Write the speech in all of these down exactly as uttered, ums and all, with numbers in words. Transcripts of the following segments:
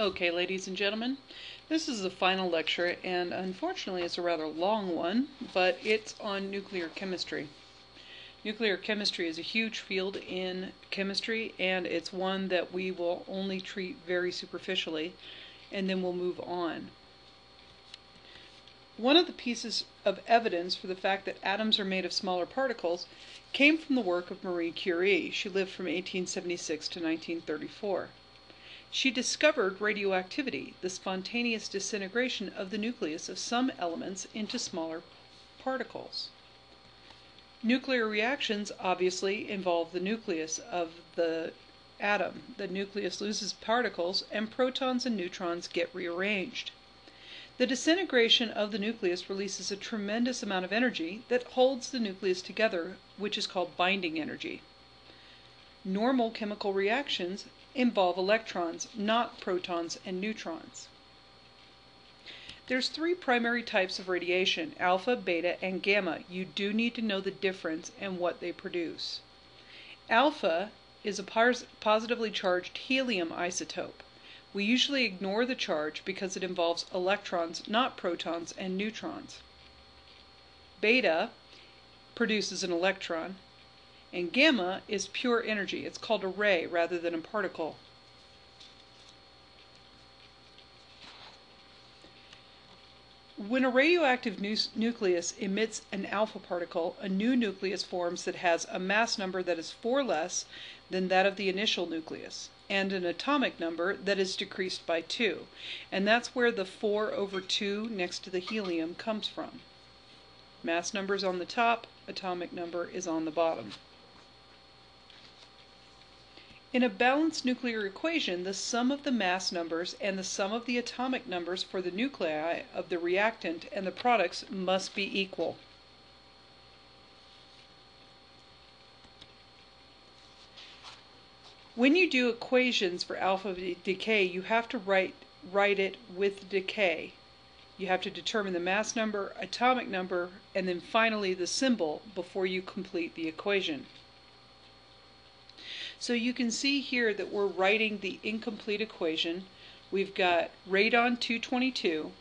Okay, ladies and gentlemen, this is the final lecture, and unfortunately it's a rather long one, but it's on nuclear chemistry. Nuclear chemistry is a huge field in chemistry, and it's one that we will only treat very superficially, and then we'll move on. One of the pieces of evidence for the fact that atoms are made of smaller particles came from the work of Marie Curie. She lived from eighteen seventy-six to nineteen thirty-four. She discovered radioactivity, the spontaneous disintegration of the nucleus of some elements into smaller particles. Nuclear reactions obviously involve the nucleus of the atom. The nucleus loses particles, and protons and neutrons get rearranged. The disintegration of the nucleus releases a tremendous amount of energy that holds the nucleus together, which is called binding energy. Normal chemical reactions involve electrons, not protons and neutrons. There's three primary types of radiation: alpha, beta, and gamma. You do need to know the difference and what they produce. Alpha is a positively charged helium isotope. We usually ignore the charge because it involves electrons, not protons and neutrons. Beta produces an electron, and gamma is pure energy. It's called a ray rather than a particle. When a radioactive nu nucleus emits an alpha particle, a new nucleus forms that has a mass number that is four less than that of the initial nucleus, and an atomic number that is decreased by two. And that's where the four over two next to the helium comes from. Mass number is on the top, atomic number is on the bottom. In a balanced nuclear equation, the sum of the mass numbers and the sum of the atomic numbers for the nuclei of the reactant and the products must be equal. When you do equations for alpha decay, you have to write, write it with decay. You have to determine the mass number, atomic number, and then finally the symbol before you complete the equation. So you can see here that we're writing the incomplete equation. We've got radon two twenty-two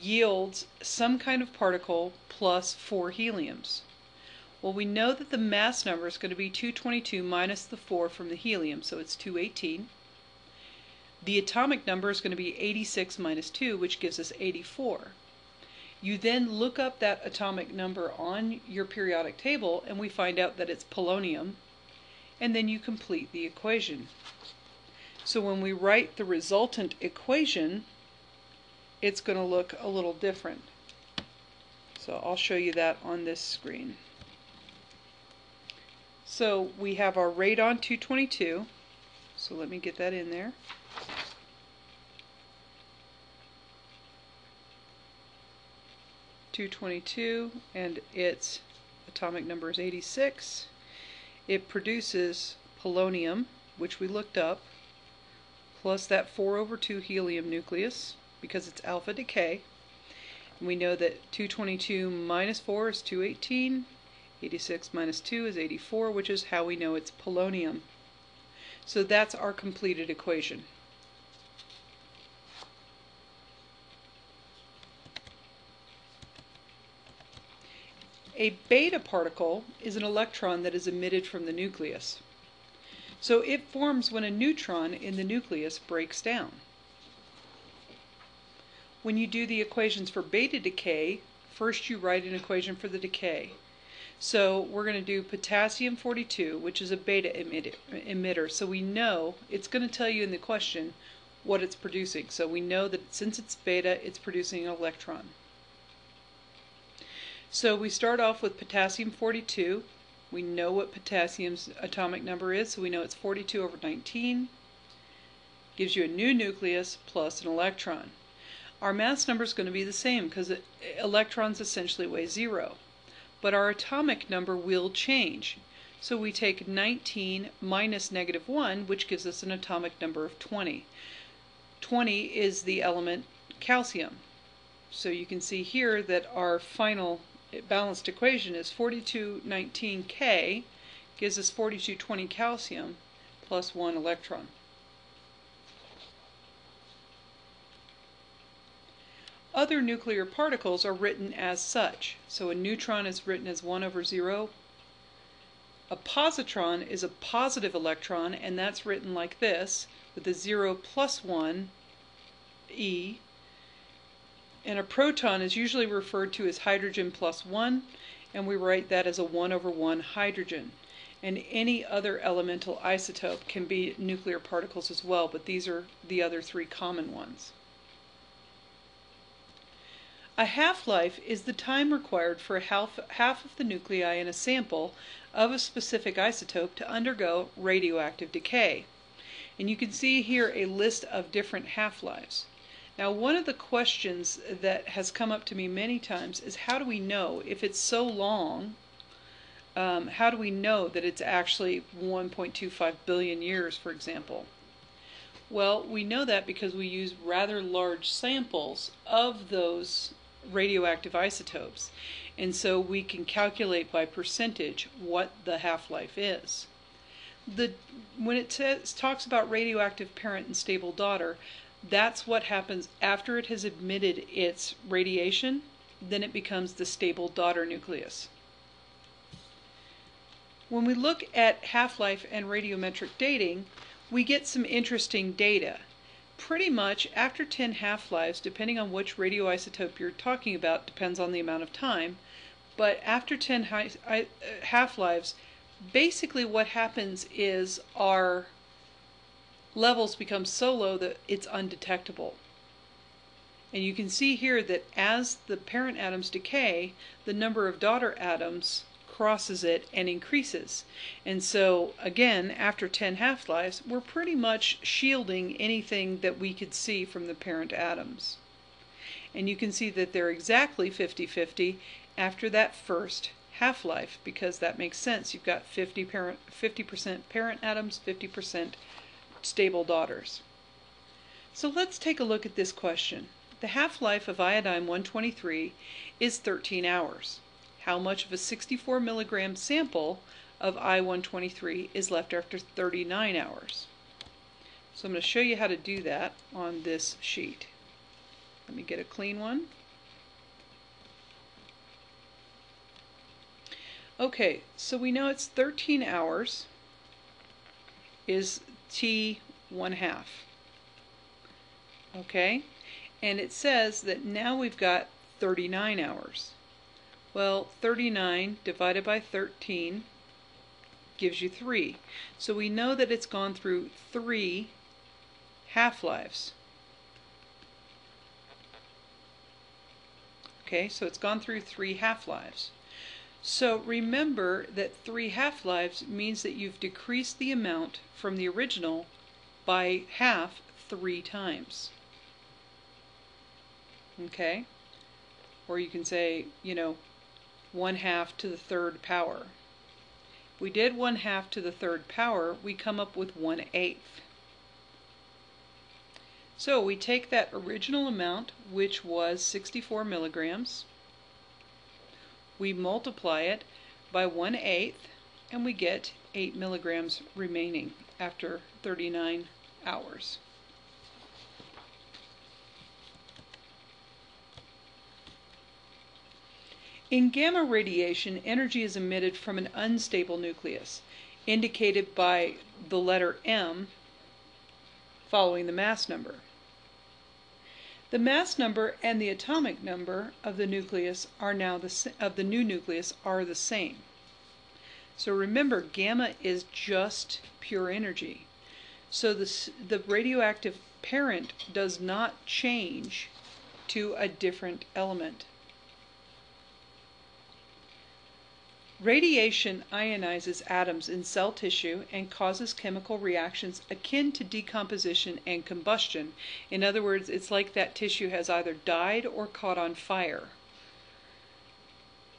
yields some kind of particle plus four heliums. Well, we know that the mass number is going to be two twenty-two minus the four from the helium, so it's two eighteen. The atomic number is going to be eighty-six minus two, which gives us eighty-four. You then look up that atomic number on your periodic table, and we find out that it's polonium, and then you complete the equation. So when we write the resultant equation, it's going to look a little different. So I'll show you that on this screen. So we have our radon two twenty-two. So let me get that in there. two twenty-two, and its atomic number is eighty-six. It produces polonium, which we looked up, plus that four over two helium nucleus because it's alpha decay. And we know that two twenty-two minus four is two eighteen, eighty-six minus two is eighty-four, which is how we know it's polonium. So that's our completed equation. A beta particle is an electron that is emitted from the nucleus. So it forms when a neutron in the nucleus breaks down. When you do the equations for beta decay, first you write an equation for the decay. So we're going to do potassium forty-two, which is a beta emitter. So we know, it's going to tell you in the question what it's producing. So we know that since it's beta, it's producing an electron. So we start off with potassium forty-two. We know what potassium's atomic number is, so we know it's forty-two over nineteen. Gives you a new nucleus plus an electron. Our mass number is going to be the same because electrons essentially weigh zero. But our atomic number will change. So we take nineteen minus negative one, which gives us an atomic number of twenty. twenty is the element calcium. So you can see here that our final balanced equation is forty-two nineteen K gives us forty-two twenty calcium plus one electron. Other nuclear particles are written as such. So a neutron is written as one over zero. A positron is a positive electron, and that's written like this, with a zero plus one E. And a proton is usually referred to as hydrogen plus one, and we write that as a one over one hydrogen. And any other elemental isotope can be nuclear particles as well, but these are the other three common ones. A half-life is the time required for half, half of the nuclei in a sample of a specific isotope to undergo radioactive decay. And you can see here a list of different half-lives. Now, one of the questions that has come up to me many times is, how do we know if it's so long, um, how do we know that it's actually one point two five billion years, for example? Well, we know that because we use rather large samples of those radioactive isotopes, and so we can calculate by percentage what the half-life is. The when it says, talks about radioactive parent and stable daughter, that's what happens after it has emitted its radiation. Then it becomes the stable daughter nucleus. When we look at half-life and radiometric dating, we get some interesting data. Pretty much after ten half-lives, depending on which radioisotope you're talking about, depends on the amount of time, but after ten half-lives, basically what happens is our levels become so low that it's undetectable. And you can see here that as the parent atoms decay, the number of daughter atoms crosses it and increases. And so again, after ten half-lives, we're pretty much shielding anything that we could see from the parent atoms. And you can see that they're exactly fifty fifty after that first half-life, because that makes sense. You've got fifty percent parent atoms, fifty percent stable daughters. So let's take a look at this question. The half-life of iodine one twenty-three is thirteen hours. How much of a sixty-four milligram sample of I one twenty-three is left after thirty-nine hours? So I'm going to show you how to do that on this sheet. Let me get a clean one. Okay, so we know it's thirteen hours is T one half. Okay, and it says that now we've got thirty-nine hours. Well, thirty-nine divided by thirteen gives you three. So we know that it's gone through three half-lives. Okay, so it's gone through three half-lives. So remember that three half-lives means that you've decreased the amount from the original by half three times. Okay? Or you can say, you know, one half to the third power. If we did one half to the third power, we come up with one eighth. So we take that original amount, which was sixty-four milligrams, we multiply it by one eighth, and we get eight milligrams remaining after thirty-nine hours. In gamma radiation, energy is emitted from an unstable nucleus, indicated by the letter M following the mass number. The mass number and the atomic number of the nucleus are now the of the new nucleus are the same. So remember, gamma is just pure energy. So this, the radioactive parent does not change to a different element. Radiation ionizes atoms in cell tissue and causes chemical reactions akin to decomposition and combustion. In other words, it's like that tissue has either died or caught on fire.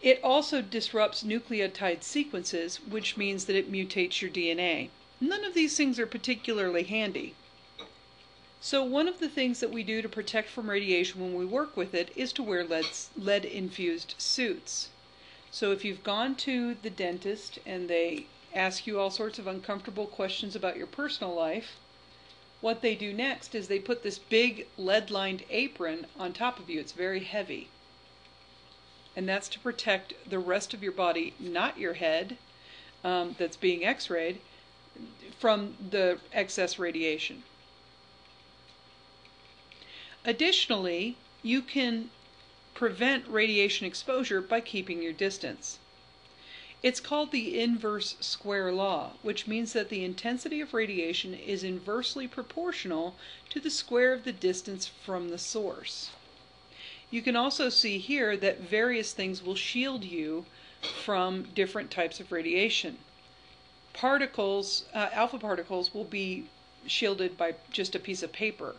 It also disrupts nucleotide sequences, which means that it mutates your D N A. None of these things are particularly handy. So one of the things that we do to protect from radiation when we work with it is to wear lead, lead-infused suits. So if you've gone to the dentist and they ask you all sorts of uncomfortable questions about your personal life, what they do next is they put this big lead-lined apron on top of you. It's very heavy. And that's to protect the rest of your body, not your head, um, that's being x-rayed, from the excess radiation. Additionally, you can prevent radiation exposure by keeping your distance. It's called the inverse square law, which means that the intensity of radiation is inversely proportional to the square of the distance from the source. You can also see here that various things will shield you from different types of radiation. Particles, uh, alpha particles, will be shielded by just a piece of paper.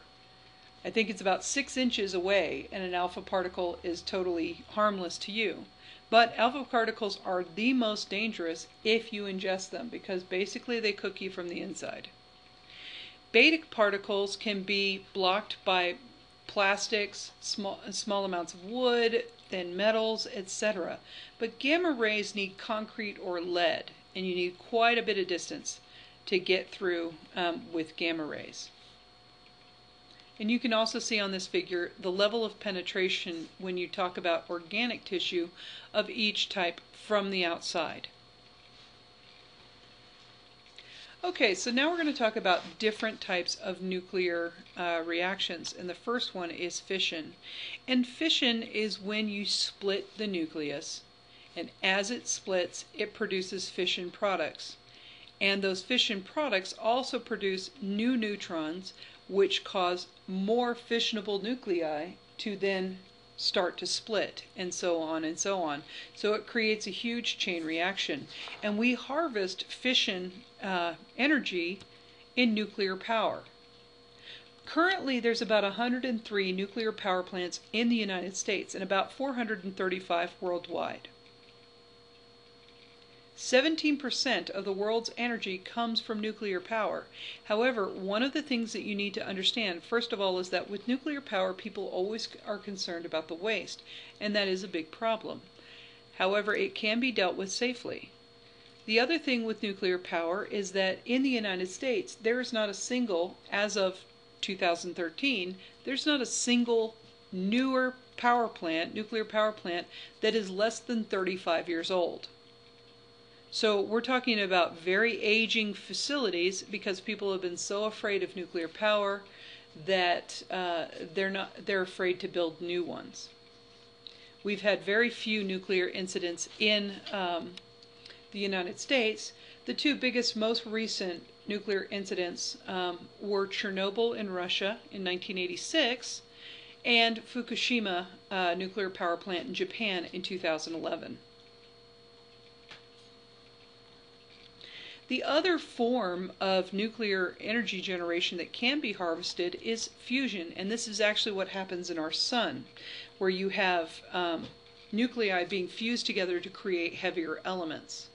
I think it's about six inches away, and an alpha particle is totally harmless to you. But alpha particles are the most dangerous if you ingest them, because basically they cook you from the inside. Beta particles can be blocked by plastics, small, small amounts of wood, thin metals, et cetera. But gamma rays need concrete or lead, and you need quite a bit of distance to get through um, with gamma rays. And you can also see on this figure the level of penetration when you talk about organic tissue of each type from the outside. Okay, so now we're going to talk about different types of nuclear uh, reactions, and the first one is fission. And fission is when you split the nucleus, and as it splits, it produces fission products. And those fission products also produce new neutrons, which cause more fissionable nuclei to then start to split, and so on and so on. So it creates a huge chain reaction. And we harvest fission uh, energy in nuclear power. Currently, there's about one hundred three nuclear power plants in the United States and about four hundred thirty-five worldwide. seventeen percent of the world's energy comes from nuclear power. However, one of the things that you need to understand, first of all, is that with nuclear power, people always are concerned about the waste, and that is a big problem. However, it can be dealt with safely. The other thing with nuclear power is that in the United States, there is not a single, as of two thousand thirteen, there's not a single newer power plant, nuclear power plant, that is less than thirty-five years old. So we're talking about very aging facilities, because people have been so afraid of nuclear power that uh, they're not they're afraid to build new ones. We've had very few nuclear incidents in um, the United States. The two biggest, most recent nuclear incidents um, were Chernobyl in Russia in nineteen eighty-six and Fukushima uh, nuclear power plant in Japan in two thousand eleven. The other form of nuclear energy generation that can be harvested is fusion, and this is actually what happens in our sun, where you have um, nuclei being fused together to create heavier elements.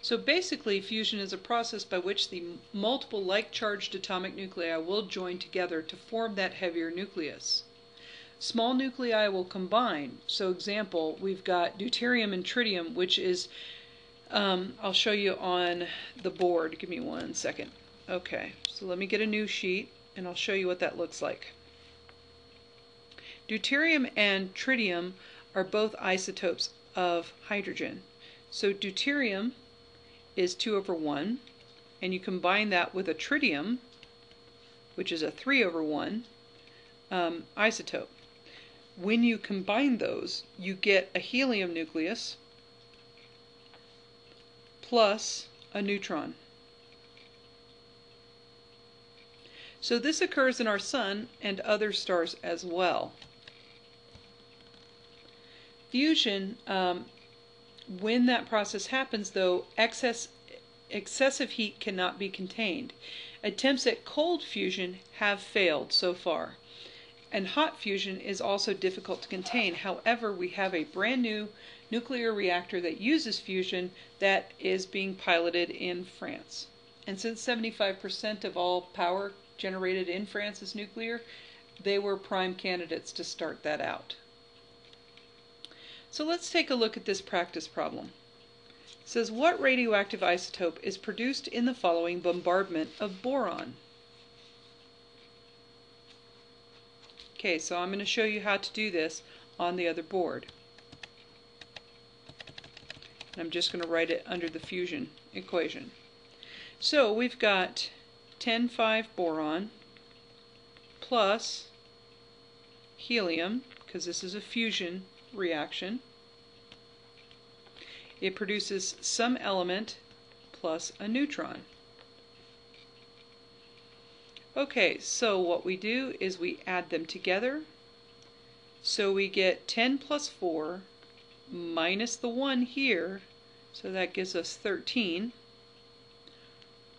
So basically, fusion is a process by which the multiple like-charged atomic nuclei will join together to form that heavier nucleus. Small nuclei will combine. So example, we've got deuterium and tritium, which is Um, I'll show you on the board. Give me one second. Okay, so let me get a new sheet and I'll show you what that looks like. Deuterium and tritium are both isotopes of hydrogen. So deuterium is two over one, and you combine that with a tritium, which is a three over one um, isotope. When you combine those, you get a helium nucleus plus a neutron. So this occurs in our sun and other stars as well. Fusion, um, when that process happens though, excess, excessive heat cannot be contained. Attempts at cold fusion have failed so far. And hot fusion is also difficult to contain. However, we have a brand new nuclear reactor that uses fusion that is being piloted in France. And since seventy-five percent of all power generated in France is nuclear, they were prime candidates to start that out. So let's take a look at this practice problem. It says, what radioactive isotope is produced in the following bombardment of boron? Okay, so I'm going to show you how to do this on the other board. And I'm just going to write it under the fusion equation. So we've got ten five boron plus helium, because this is a fusion reaction. It produces some element plus a neutron. Okay, so what we do is we add them together. So we get ten plus four minus the one here, so that gives us thirteen.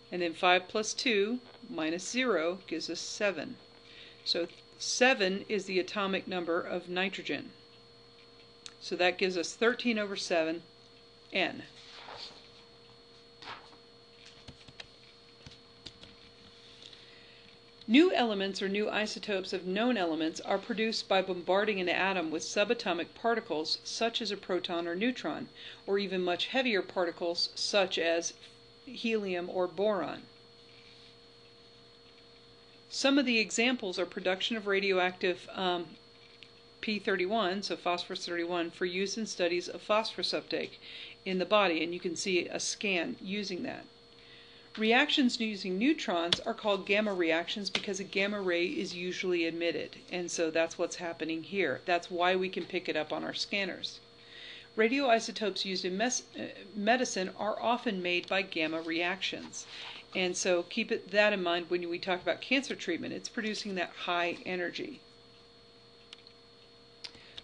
And then five plus two minus zero gives us seven. So seven is the atomic number of nitrogen. So that gives us thirteen over seven, N. New elements or new isotopes of known elements are produced by bombarding an atom with subatomic particles such as a proton or neutron, or even much heavier particles such as helium or boron. Some of the examples are production of radioactive um, P thirty-one, so phosphorus thirty-one, for use in studies of phosphorus uptake in the body, and you can see a scan using that. Reactions using neutrons are called gamma reactions because a gamma ray is usually emitted, and so that's what's happening here. That's why we can pick it up on our scanners. Radioisotopes used in mes medicine are often made by gamma reactions, and so keep it, that in mind when we talk about cancer treatment. It's producing that high energy.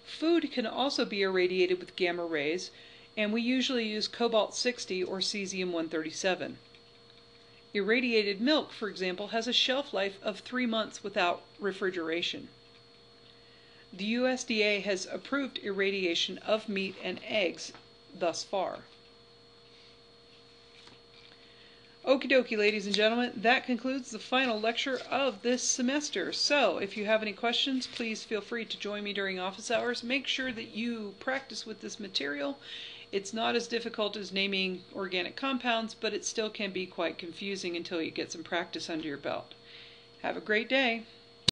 Food can also be irradiated with gamma rays, and we usually use cobalt sixty or cesium one thirty-seven. Irradiated milk, for example, has a shelf life of three months without refrigeration. The U S D A has approved irradiation of meat and eggs thus far. Okie dokie, ladies and gentlemen, that concludes the final lecture of this semester. So if you have any questions, please feel free to join me during office hours. Make sure that you practice with this material. It's not as difficult as naming organic compounds, but it still can be quite confusing until you get some practice under your belt. Have a great day.